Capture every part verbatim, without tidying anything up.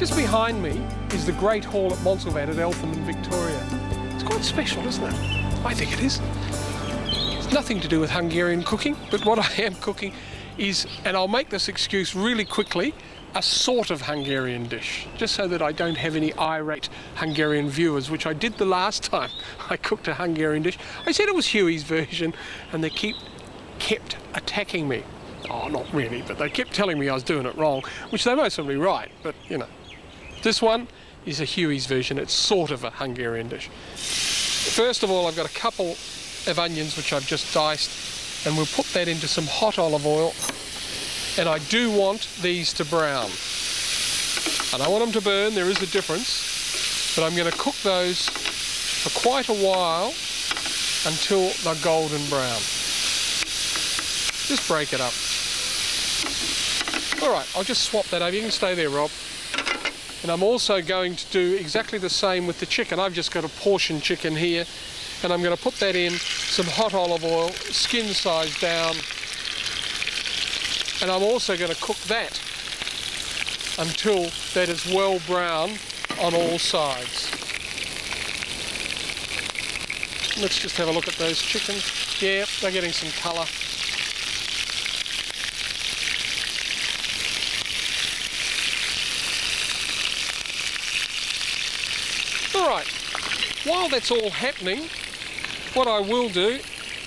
Just behind me is the Great Hall at Montservet at Eltham in Victoria. It's quite special, isn't it? I think it is. It's nothing to do with Hungarian cooking, but what I am cooking is, and I'll make this excuse really quickly, a sort of Hungarian dish, just so that I don't have any irate Hungarian viewers, which I did the last time I cooked a Hungarian dish. I said it was Huey's version, and they keep kept attacking me. Oh, not really, but they kept telling me I was doing it wrong, which they're most certainly right, but, you know. This one is a Huey's version. It's sort of a Hungarian dish. First of all, I've got a couple of onions, which I've just diced, and we'll put that into some hot olive oil. And I do want these to brown. I don't want them to burn, there is a difference, but I'm going to cook those for quite a while until they're golden brown. Just break it up. All right, I'll just swap that over. You can stay there, Rob. And I'm also going to do exactly the same with the chicken. I've just got a portion chicken here, and I'm going to put that in some hot olive oil, skin side down. And I'm also going to cook that until that is well brown on all sides. Let's just have a look at those chickens. Yeah, they're getting some colour. All right, while that's all happening, what I will do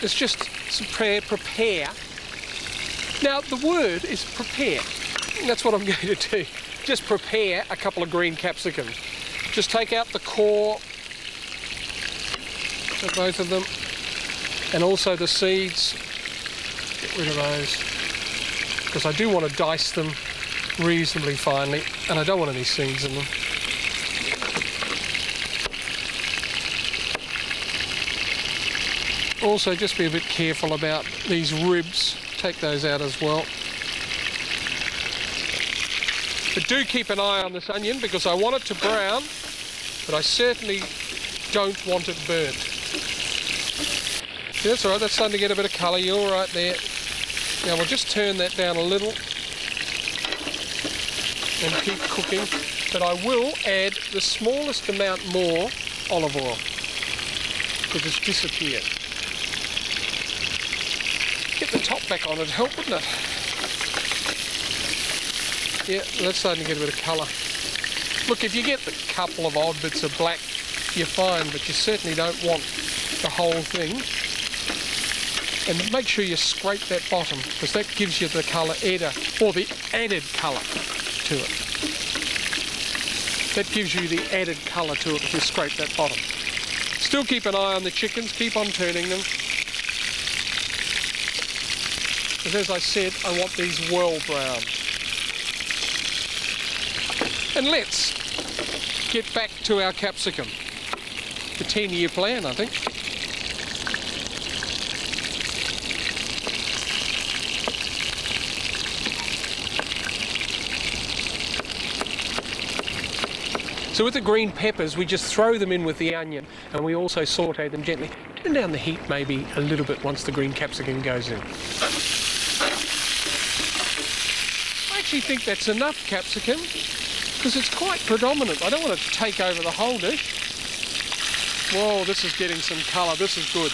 is just prepare. Now, the word is prepare. That's what I'm going to do. Just prepare a couple of green capsicums. Just take out the core, both of them, and also the seeds. Get rid of those, because I do want to dice them reasonably finely, and I don't want any seeds in them. Also, just be a bit careful about these ribs. Take those out as well. But do keep an eye on this onion, because I want it to brown, but I certainly don't want it burnt. Yeah, that's all right, that's starting to get a bit of colour. You're all right there. Now we'll just turn that down a little and keep cooking. But I will add the smallest amount more olive oil, because it's disappeared. The top back on, it'd help, wouldn't it? Yeah, that's starting to get a bit of colour. Look, if you get the couple of odd bits of black, you're fine, but you certainly don't want the whole thing. And make sure you scrape that bottom, because that gives you the colour adder, or the added colour to it. That gives you the added colour to it if you scrape that bottom. Still keep an eye on the chickens, keep on turning them. Because as I said, I want these well browned. And let's get back to our capsicum. The ten-year plan, I think. So with the green peppers, we just throw them in with the onion, and we also saute them gently. Turn down the heat maybe a little bit once the green capsicum goes in. I think that's enough capsicum, because it's quite predominant. I don't want it to take over the whole dish. Whoa, this is getting some colour. This is good.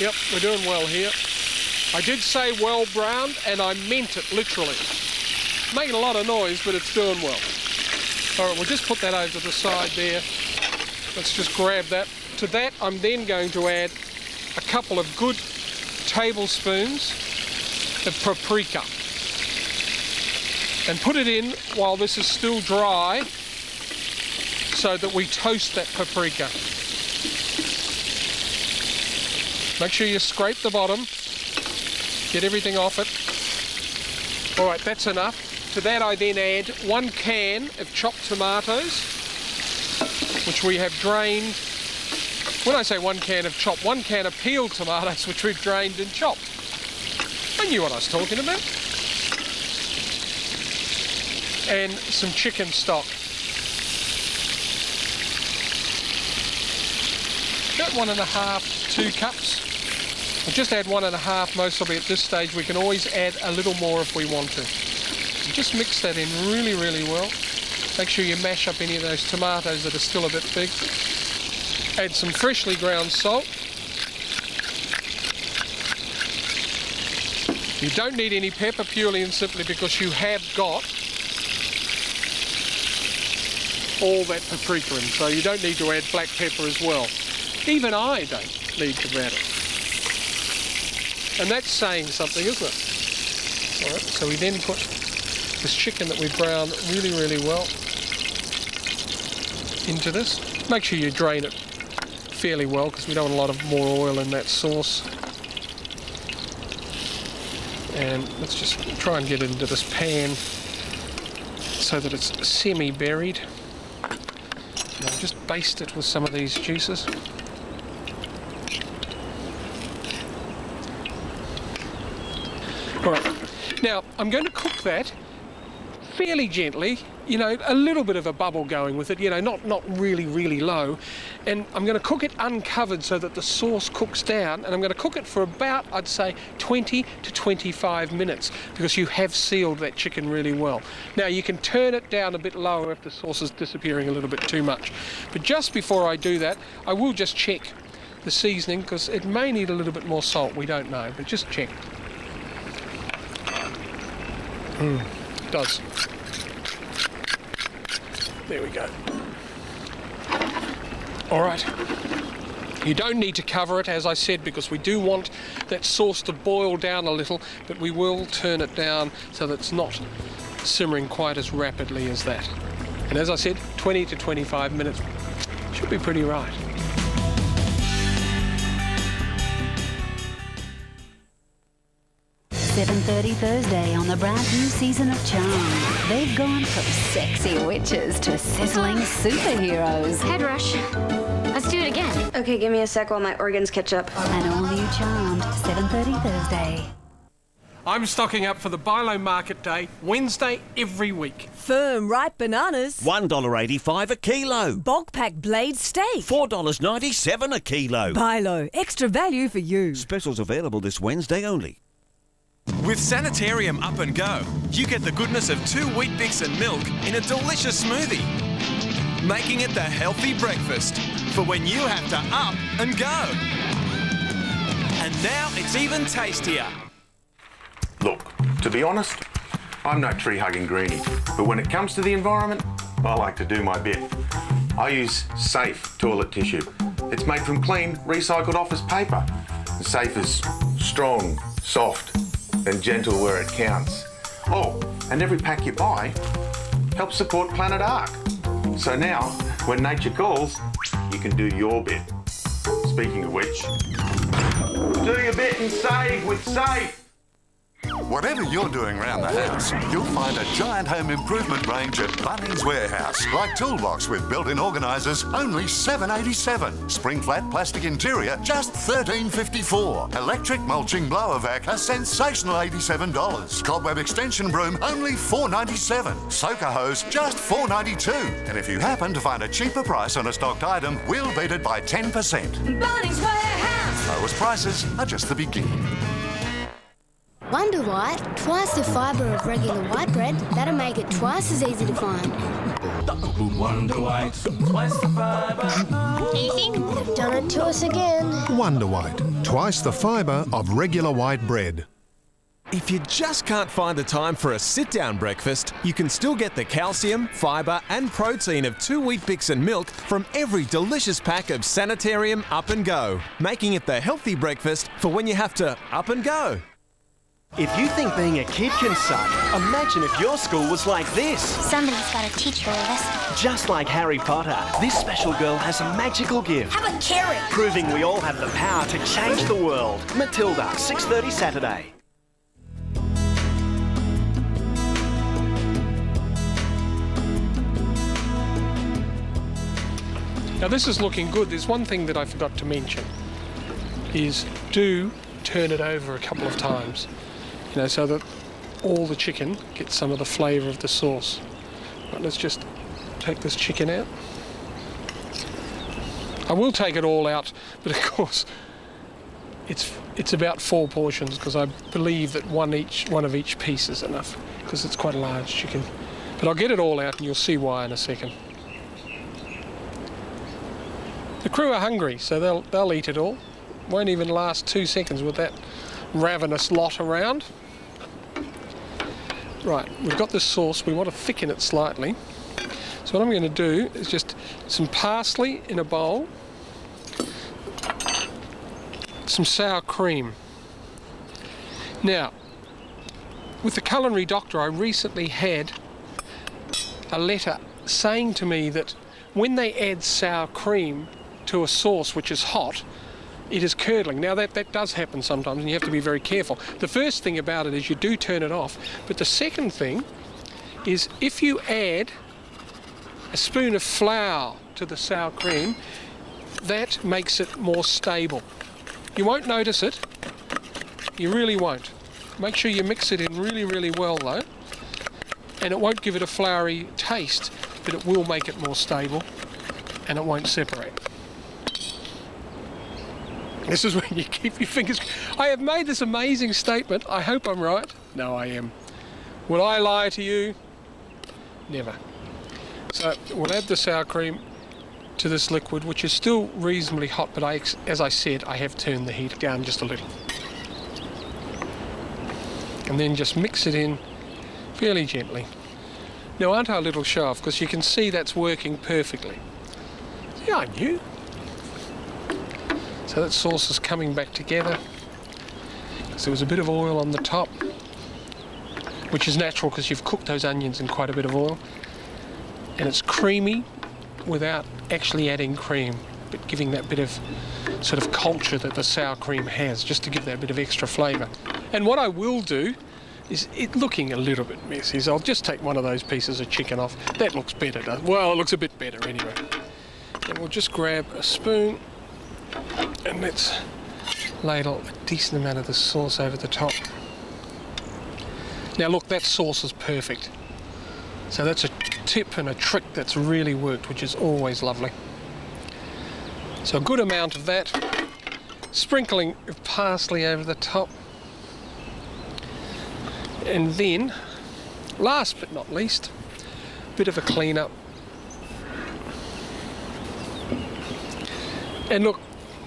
Yep, we're doing well here. I did say well browned, and I meant it literally. Making a lot of noise, but it's doing well. All right, we'll just put that over to the side there. Let's just grab that. To that, I'm then going to add a couple of good tablespoons of paprika, and put it in while this is still dry, so that we toast that paprika. Make sure you scrape the bottom, get everything off it. All right, that's enough. To that I then add one can of chopped tomatoes, which we have drained. When I say one can of chopped, one can of peeled tomatoes, which we've drained and chopped. I knew what I was talking about. And some chicken stock. About one and a half, two cups. I'll just add one and a half most of it at this stage. We can always add a little more if we want to. Just mix that in really, really well. Make sure you mash up any of those tomatoes that are still a bit big. Add some freshly ground salt. You don't need any pepper, purely and simply because you have got all that paprika in, so you don't need to add black pepper as well. Even I don't need to add it. And that's saying something, isn't it? All right, so we then put this chicken that we browned really, really well into this. Make sure you drain it fairly well because we don't want a lot of more oil in that sauce. And let's just try and get it into this pan so that it's semi-buried. And I'll just baste it with some of these juices. All right, now I'm going to cook that fairly gently, you know, a little bit of a bubble going with it, you know, not, not really, really low. And I'm going to cook it uncovered so that the sauce cooks down, and I'm going to cook it for about, I'd say, twenty to twenty-five minutes because you have sealed that chicken really well. Now, you can turn it down a bit lower if the sauce is disappearing a little bit too much. But just before I do that, I will just check the seasoning because it may need a little bit more salt, we don't know, but just check. Mm. Does. There we go. All right. You don't need to cover it, as I said, because we do want that sauce to boil down a little, but we will turn it down so that it's not simmering quite as rapidly as that. And as I said, twenty to twenty-five minutes should be pretty right. seven thirty Thursday on the brand new season of Charmed. They've gone from sexy witches to sizzling superheroes. Head rush. Let's do it again. Okay, give me a sec while my organs catch up. And all new Charmed, seven thirty Thursday. I'm stocking up for the Bilo Market Day, Wednesday every week. Firm ripe bananas. one dollar eighty-five a kilo. Bulk pack blade steak. four dollars ninety-seven a kilo. Bilo, extra value for you. Specials available this Wednesday only. With Sanitarium Up and Go, you get the goodness of two Weet-Bix and milk in a delicious smoothie, making it the healthy breakfast for when you have to up and go. And now it's even tastier. Look, to be honest, I'm no tree-hugging greenie, but when it comes to the environment, I like to do my bit. I use SAFE toilet tissue. It's made from clean, recycled office paper. And SAFE is strong, soft, and gentle where it counts. Oh, and every pack you buy helps support Planet Ark. So now, when nature calls, you can do your bit. Speaking of which, do your bit and save with SAFE. Whatever you're doing around the house, you'll find a giant home improvement range at Bunnings Warehouse. Like toolbox with built-in organisers, only seven dollars eighty-seven. Spring flat plastic interior, just thirteen dollars fifty-four. Electric mulching blower vac, a sensational eighty-seven dollars. Cobweb extension broom, only four dollars ninety-seven. Soaker hose, just four dollars ninety-two. And if you happen to find a cheaper price on a stocked item, we'll beat it by ten percent. Bunnings Warehouse! Lowest prices are just the beginning. Wonder White, twice the fibre of regular white bread, that'll make it twice as easy to find. Wonder White, twice the fibre. Easy. They've done it to us again. Wonder White, twice the fibre of regular white bread. If you just can't find the time for a sit-down breakfast, you can still get the calcium, fibre and protein of two Weet-Bix and milk from every delicious pack of Sanitarium Up and Go, making it the healthy breakfast for when you have to up and go. If you think being a kid can suck, imagine if your school was like this. Somebody's got to teach her a lesson. Just like Harry Potter, this special girl has a magical gift. Have a carrot. Proving we all have the power to change the world. Matilda, six thirty Saturday. Now this is looking good. There's one thing that I forgot to mention, is do turn it over a couple of times. You know, so that all the chicken gets some of the flavour of the sauce. Right, let's just take this chicken out. I will take it all out, but of course, it's it's about four portions, because I believe that one each one of each piece is enough, because it's quite a large chicken. But I'll get it all out and you'll see why in a second. The crew are hungry, so they'll they'll eat it all. Won't even last two seconds with that ravenous lot around. Right, we've got this sauce. We want to thicken it slightly. So what I'm going to do is just some parsley in a bowl, some sour cream. Now, with the culinary doctor, I recently had a letter saying to me that when they add sour cream to a sauce which is hot, it is curdling. Now that, that does happen sometimes, and you have to be very careful. The first thing about it is you do turn it off, but the second thing is if you add a spoon of flour to the sour cream, that makes it more stable. You won't notice it, you really won't. Make sure you mix it in really, really well though, and it won't give it a floury taste, but it will make it more stable and it won't separate. This is when you keep your fingers... I have made this amazing statement. I hope I'm right. No, I am. Will I lie to you? Never. So we'll add the sour cream to this liquid, which is still reasonably hot, but I, as I said, I have turned the heat down just a little. And then just mix it in fairly gently. Now, aren't I a little show off? Because you can see that's working perfectly. Yeah, I knew. So that sauce is coming back together, because there was a bit of oil on the top, which is natural because you've cooked those onions in quite a bit of oil, and it's creamy without actually adding cream, but giving that bit of sort of culture that the sour cream has, just to give that bit of extra flavour. And what I will do is, it looking a little bit messy, is I'll just take one of those pieces of chicken off. That looks better, doesn't it? Well, it looks a bit better anyway. And we'll just grab a spoon, and let's ladle a decent amount of the sauce over the top. Now look, that sauce is perfect. So that's a tip and a trick that's really worked, which is always lovely. So a good amount of that, sprinkling of parsley over the top. And then, last but not least, a bit of a clean up. And look,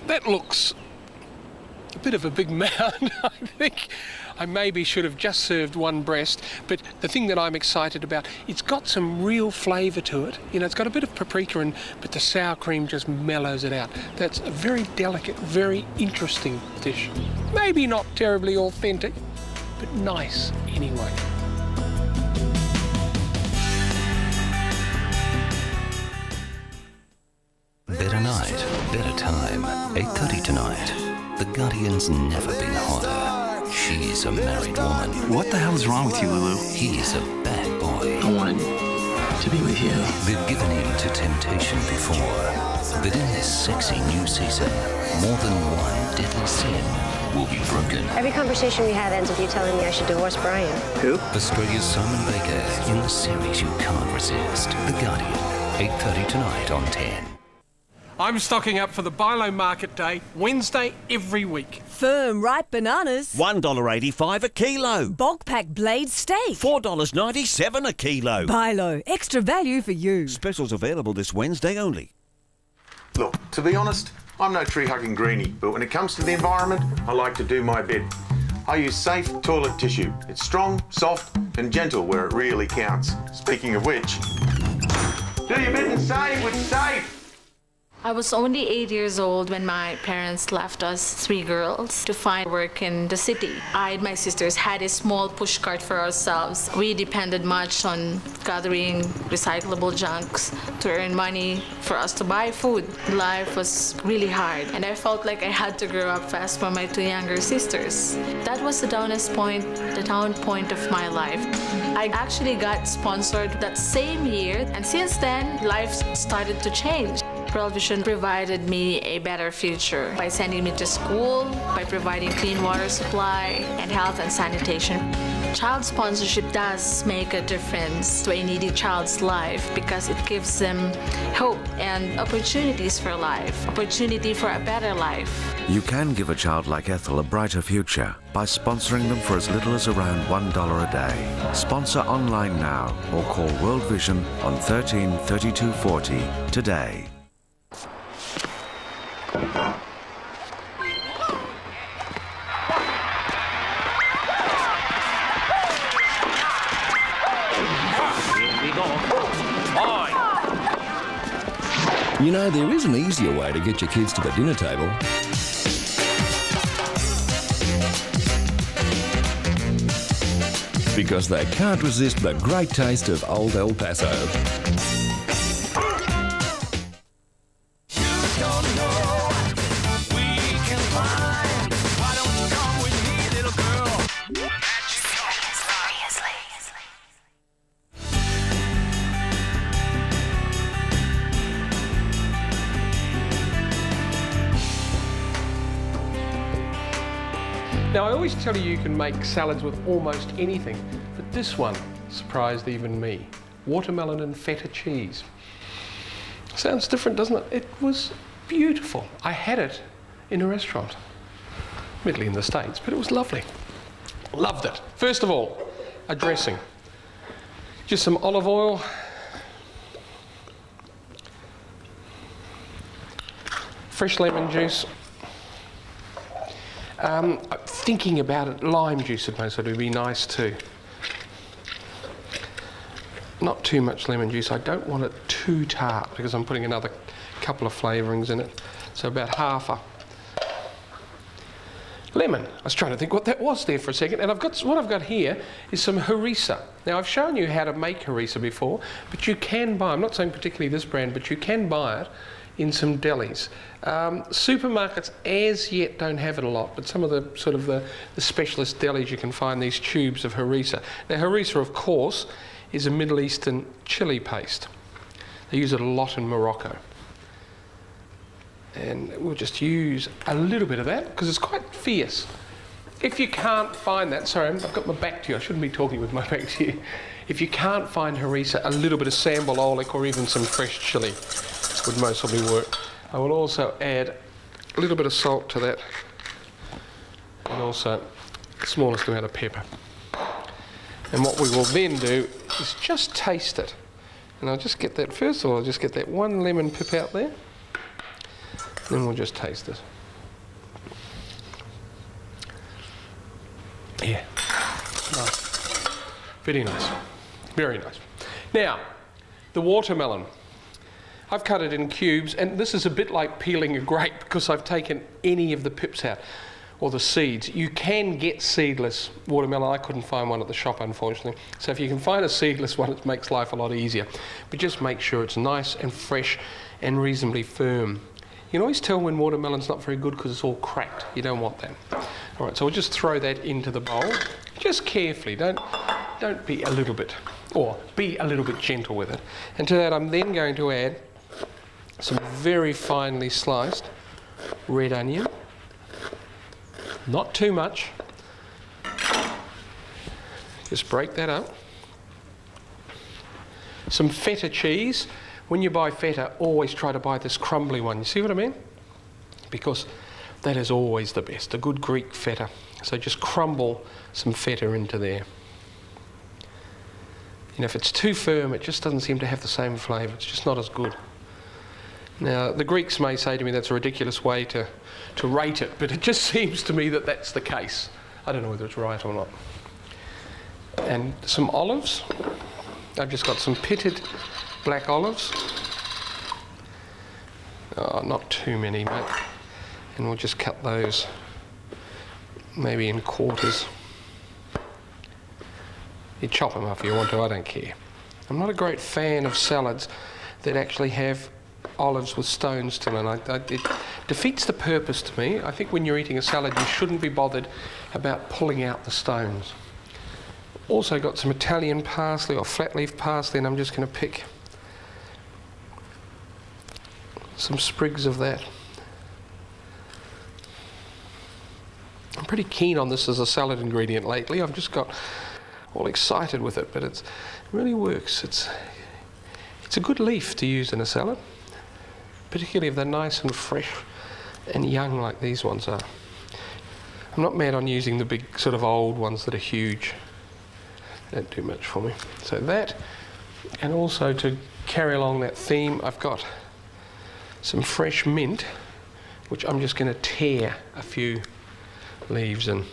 that looks a bit of a big mound, I think. I maybe should have just served one breast, but the thing that I'm excited about, it's got some real flavour to it. You know, it's got a bit of paprika in, but the sour cream just mellows it out. That's a very delicate, very interesting dish. Maybe not terribly authentic, but nice anyway. Better night, better time, eight thirty tonight. The Guardian's never been hotter. She's a married woman. What the hell's wrong with you, Lulu? He's a bad boy. I wanted to be with you. They've given in to temptation before, but in this sexy new season, more than one deadly sin will be broken. Every conversation we had ends with you telling me I should divorce Brian. Who? Australia's Simon Baker in the series you can't resist. The Guardian, eight thirty tonight on ten. I'm stocking up for the Bilo Market Day, Wednesday every week. Firm ripe bananas, one dollar eighty-five a kilo. Bulk pack blade steak, four dollars ninety-seven a kilo. Bilo, extra value for you. Specials available this Wednesday only. Look, to be honest, I'm no tree-hugging greenie, but when it comes to the environment, I like to do my bit. I use SAFE toilet tissue. It's strong, soft and gentle where it really counts. Speaking of which, do your bit and save with SAFE. I was only eight years old when my parents left us three girls to find work in the city. I and my sisters had a small pushcart for ourselves. We depended much on gathering recyclable junks to earn money for us to buy food. Life was really hard, and I felt like I had to grow up fast for my two younger sisters. That was the downest point, the down point of my life. I actually got sponsored that same year, and since then, life started to change. World Vision provided me a better future by sending me to school, by providing clean water supply and health and sanitation. Child sponsorship does make a difference to a needy child's life because it gives them hope and opportunities for life, opportunity for a better life. You can give a child like Ethel a brighter future by sponsoring them for as little as around one dollar a day. Sponsor online now or call World Vision on thirteen thirty-two forty today. You know, there is an easier way to get your kids to the dinner table. Because they can't resist the great taste of Old El Paso. Now, I always tell you you can make salads with almost anything, but this one surprised even me. Watermelon and feta cheese. Sounds different, doesn't it? It was beautiful. I had it in a restaurant, admittedly in the States, but it was lovely. Loved it. First of all, a dressing. Just some olive oil. Fresh lemon juice. Um, thinking about it, lime juice would also be nice too. Not too much lemon juice. I don't want it too tart because I'm putting another couple of flavourings in it. So about half a lemon. I was trying to think what that was there for a second. And I've got what I've got here is some harissa. Now I've shown you how to make harissa before, but you can buy. I'm not saying particularly this brand, but you can buy it in some delis. Um, supermarkets as yet don't have it a lot, but some of the sort of the, the specialist delis you can find these tubes of harissa. Now harissa, of course, is a Middle Eastern chili paste. They use it a lot in Morocco. And we'll just use a little bit of that because it's quite fierce. If you can't find that, sorry, I've got my back to you. I shouldn't be talking with my back to you. If you can't find harissa, a little bit of sambal olek or even some fresh chili would most probably work. I will also add a little bit of salt to that and also the smallest amount of pepper. And what we will then do is just taste it. And I'll just get that, first of all, I'll just get that one lemon pip out there. Then we'll just taste it. Yeah, nice. Very nice, very nice. Now, the watermelon. I've cut it in cubes, and this is a bit like peeling a grape because I've taken any of the pips out, or the seeds. You can get seedless watermelon. I couldn't find one at the shop, unfortunately. So if you can find a seedless one, it makes life a lot easier. But just make sure it's nice and fresh and reasonably firm. You can always tell when watermelon's not very good because it's all cracked. You don't want that. All right, so we'll just throw that into the bowl. Just carefully, don't, don't be a little bit, or be a little bit gentle with it. And to that, I'm then going to add some very finely sliced red onion. Not too much. Just break that up. Some feta cheese. When you buy feta, always try to buy this crumbly one. You see what I mean? Because that is always the best, a good Greek feta. So just crumble some feta into there. You know, if it's too firm, it just doesn't seem to have the same flavour. It's just not as good. Now, the Greeks may say to me that's a ridiculous way to, to rate it, but it just seems to me that that's the case. I don't know whether it's right or not. And some olives. I've just got some pitted black olives. Oh, not too many, mate. And we'll just cut those maybe in quarters. You chop them up if you want to, I don't care. I'm not a great fan of salads that actually have olives with stones still in. I, I, it defeats the purpose to me. I think when you're eating a salad, you shouldn't be bothered about pulling out the stones. Also got some Italian parsley or flat leaf parsley, and I'm just going to pick some sprigs of that. I'm pretty keen on this as a salad ingredient lately. I've just got all excited with it, but it's, it really works. It's, it's a good leaf to use in a salad, particularly if they're nice and fresh and young like these ones are. I'm not mad on using the big sort of old ones that are huge. They don't do much for me. So that, and also to carry along that theme, I've got some fresh mint, which I'm just going to tear a few leaves in.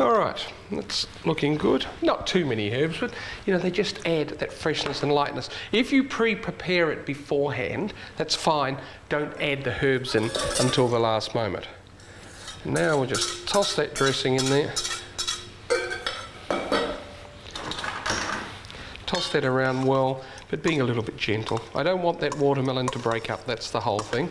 All right, that's looking good. Not too many herbs, but you know, they just add that freshness and lightness. If you pre-prepare it beforehand, that's fine. Don't add the herbs in until the last moment. Now we'll just toss that dressing in there. Toss that around well, but being a little bit gentle. I don't want that watermelon to break up, that's the whole thing.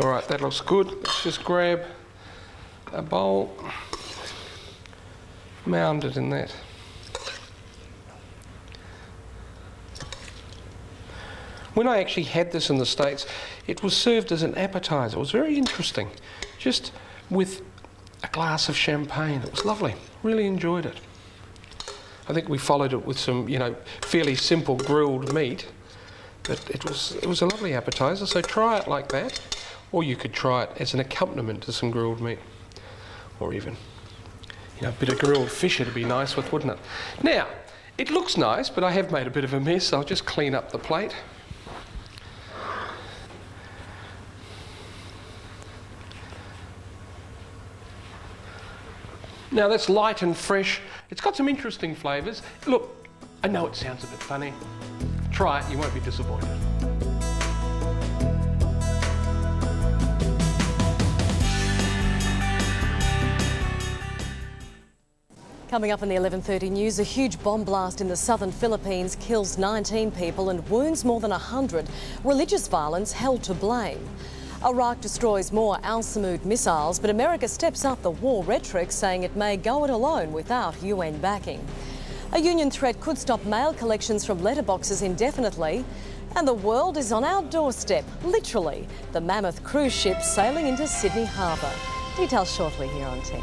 All right, that looks good. Let's just grab a bowl, mound it in that. When I actually had this in the States, it was served as an appetizer. It was very interesting, just with a glass of champagne. It was lovely, really enjoyed it. I think we followed it with some, you know, fairly simple grilled meat, but it was, it was a lovely appetizer, so try it like that. Or you could try it as an accompaniment to some grilled meat, or even, you know, a bit of grilled fish would be nice with, wouldn't it? Now, it looks nice, but I have made a bit of a mess. I'll just clean up the plate. Now that's light and fresh. It's got some interesting flavours. Look, I know it sounds a bit funny. Try it, you won't be disappointed. Coming up in the eleven thirty news, a huge bomb blast in the southern Philippines kills nineteen people and wounds more than one hundred. Religious violence held to blame. Iraq destroys more Al-Samud missiles, but America steps up the war rhetoric, saying it may go it alone without U N backing. A union threat could stop mail collections from letterboxes indefinitely. And the world is on our doorstep, literally. The mammoth cruise ship sailing into Sydney Harbour. Details shortly here on ten.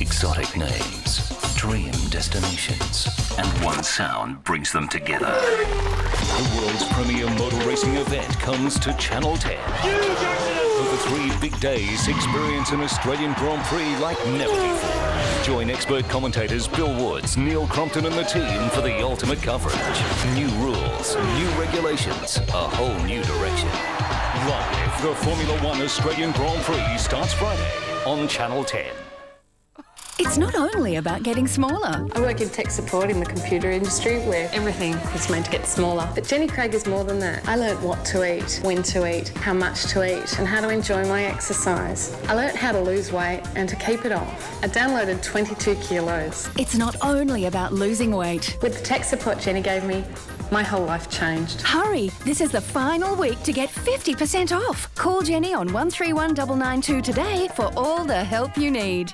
Exotic names, dream destinations, and one sound brings them together. The world's premier motor racing event comes to Channel ten. For the three big days, experience an Australian Grand Prix like never before. Join expert commentators Bill Woods, Neil Crompton and the team for the ultimate coverage. New rules, new regulations, a whole new direction. Live, the Formula One Australian Grand Prix starts Friday on Channel ten. It's not only about getting smaller. I work in tech support in the computer industry where everything is meant to get smaller. But Jenny Craig is more than that. I learnt what to eat, when to eat, how much to eat, and how to enjoy my exercise. I learnt how to lose weight and to keep it off. I downloaded twenty-two kilos. It's not only about losing weight. With the tech support Jenny gave me, my whole life changed. Hurry, this is the final week to get fifty percent off. Call Jenny on one three one nine nine two today for all the help you need.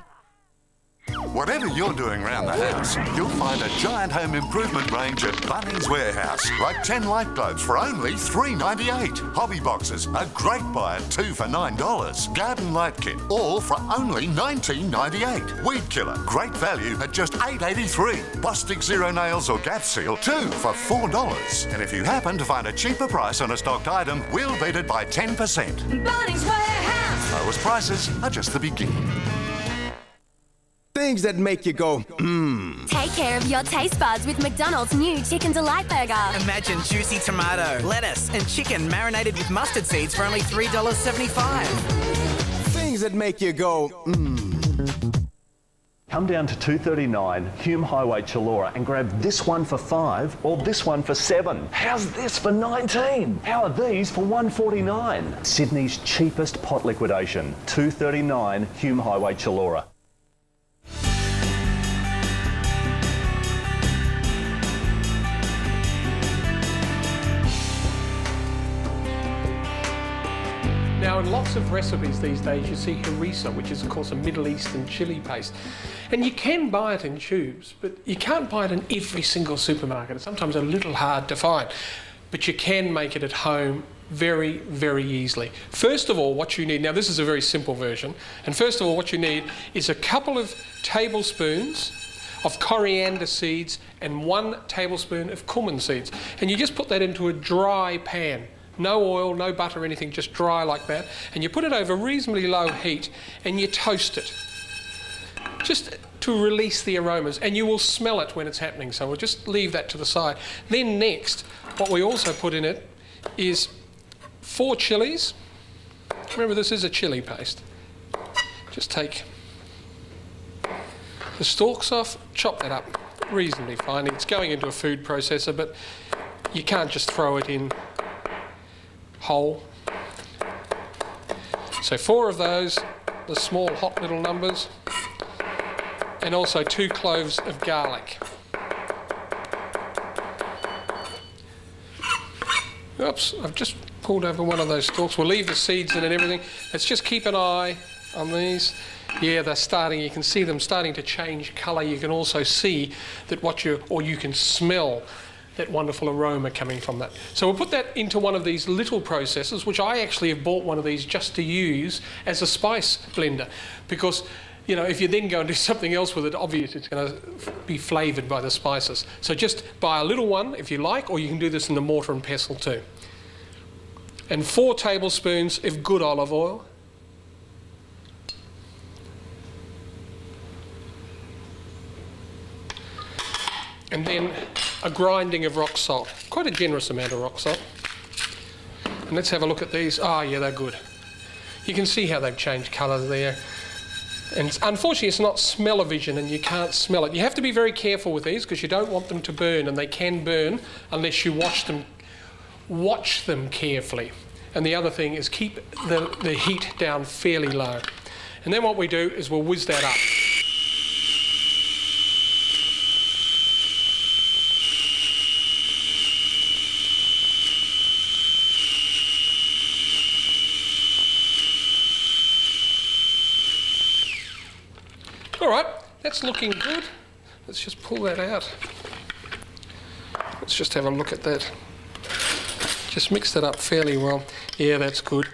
Whatever you're doing around the house, you'll find a giant home improvement range at Bunnings Warehouse. Like ten light bulbs for only three ninety-eight. Hobby boxes, a great buy at two for nine dollars. Garden light kit, all for only nineteen ninety-eight. Weed killer, great value at just eight eighty-three. Bostic Zero Nails or Gap Seal, two for four dollars. And if you happen to find a cheaper price on a stocked item, we'll beat it by ten percent. Bunnings Warehouse! Lowest prices are just the beginning. Things that make you go, mmm. Take care of your taste buds with McDonald's new Chicken Delight Burger. Imagine juicy tomato, lettuce and chicken marinated with mustard seeds for only three dollars seventy-five. Things that make you go, mmm. Come down to two thirty-nine Hume Highway, Chullora and grab this one for five or this one for seven. How's this for nineteen? How are these for one forty-nine? Sydney's cheapest pot liquidation, two thirty-nine Hume Highway, Chullora. Now, on lots of recipes these days you see harissa, which is of course a Middle Eastern chili paste. And you can buy it in tubes, but you can't buy it in every single supermarket. It's sometimes a little hard to find. But you can make it at home very, very easily. First of all, what you need, now this is a very simple version, and first of all what you need is a couple of tablespoons of coriander seeds and one tablespoon of cumin seeds. And you just put that into a dry pan. No oil, no butter, anything, just dry like that. And you put it over reasonably low heat and you toast it, just to release the aromas. And you will smell it when it's happening, so we'll just leave that to the side. Then next, what we also put in it is four chilies. Remember, this is a chili paste. Just take the stalks off, chop that up reasonably finely. It's going into a food processor, but you can't just throw it in whole. So four of those, the small hot little numbers, and also two cloves of garlic. Oops, I've just pulled over one of those stalks. We'll leave the seeds in and everything. Let's just keep an eye on these. Yeah, they're starting, you can see them starting to change colour. You can also see that what you, or you can smell that wonderful aroma coming from that. So we'll put that into one of these little processors, which I actually have bought one of these just to use as a spice blender, because, you know, if you then go and do something else with it, obviously it's going to be flavoured by the spices. So just buy a little one if you like, or you can do this in the mortar and pestle too. And four tablespoons of good olive oil. And then a grinding of rock salt, quite a generous amount of rock salt. And let's have a look at these. Ah, yeah, they're good. You can see how they've changed colour there. And unfortunately, it's not smell-o-vision and you can't smell it. You have to be very careful with these because you don't want them to burn, and they can burn unless you wash them. Watch them carefully. And the other thing is keep the, the heat down fairly low. And then what we do is we'll whiz that up. All right, that's looking good. Let's just pull that out. Let's just have a look at that. Just mix that up fairly well. Yeah, that's good.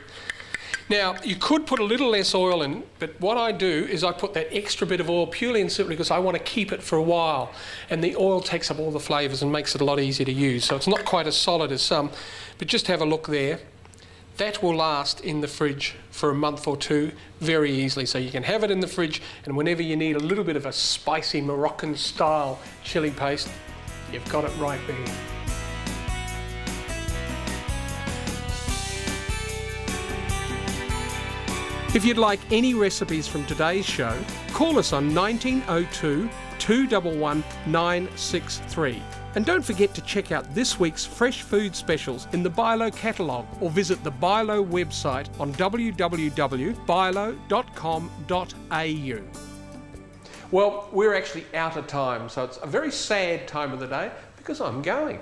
Now, you could put a little less oil in, but what I do is I put that extra bit of oil purely and simply because I want to keep it for a while. And the oil takes up all the flavours and makes it a lot easier to use. So it's not quite as solid as some, but just have a look there. That will last in the fridge for a month or two very easily. So you can have it in the fridge, and whenever you need a little bit of a spicy Moroccan-style chilli paste, you've got it right there. If you'd like any recipes from today's show, call us on nineteen oh two, two one one, nine six three. And don't forget to check out this week's fresh food specials in the Bilo catalogue, or visit the Bilo website on w w w dot bilo dot com dot a u. Well, we're actually out of time, so it's a very sad time of the day because I'm going.